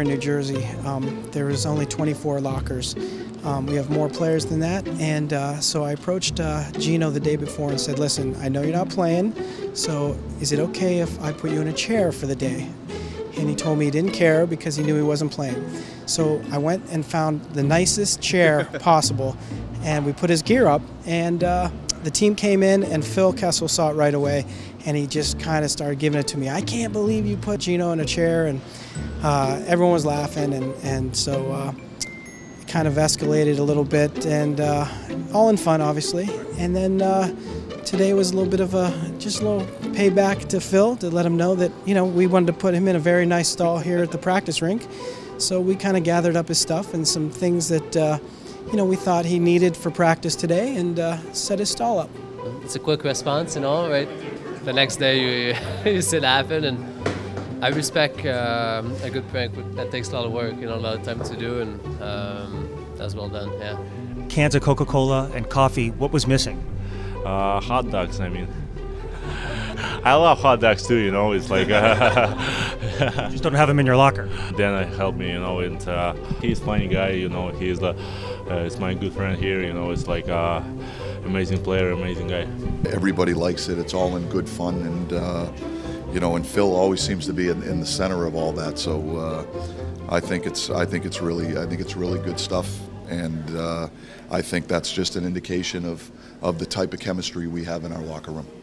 were in New Jersey, there was only 24 lockers. We have more players than that, and so I approached Gino the day before and said, listen, I know you're not playing, so is it okay if I put you in a chair for the day? And he told me he didn't care because he knew he wasn't playing. So I went and found the nicest chair possible, and we put his gear up, and the team came in, and Phil Kessel saw it right away, and he just kind of started giving it to me. I can't believe you put Gino in a chair, and everyone was laughing, and so it kind of escalated a little bit, and all in fun, obviously. And then today was a little bit of just a little payback to Phil to let him know that, you know, we wanted to put him in a very nice stall here at the practice rink. So we kind of gathered up his stuff and some things that you know, we thought he needed for practice today, and set his stall up. It's a quick response and all, right? The next day you see it happen, and I respect a good prank that takes a lot of work, you know, a lot of time to do, and that's well done, yeah. Cans of Coca-Cola and coffee, what was missing? Hot dogs, I mean. I love hot dogs too, you know, it's like... You just don't have him in your locker. Dana helped me, you know, and he's a funny guy, you know, he's it's my good friend here, you know, it's like amazing player, amazing guy. Everybody likes it, it's all in good fun, and, you know, and Phil always seems to be in the center of all that, so I think it's really good stuff. And I think that's just an indication of the type of chemistry we have in our locker room.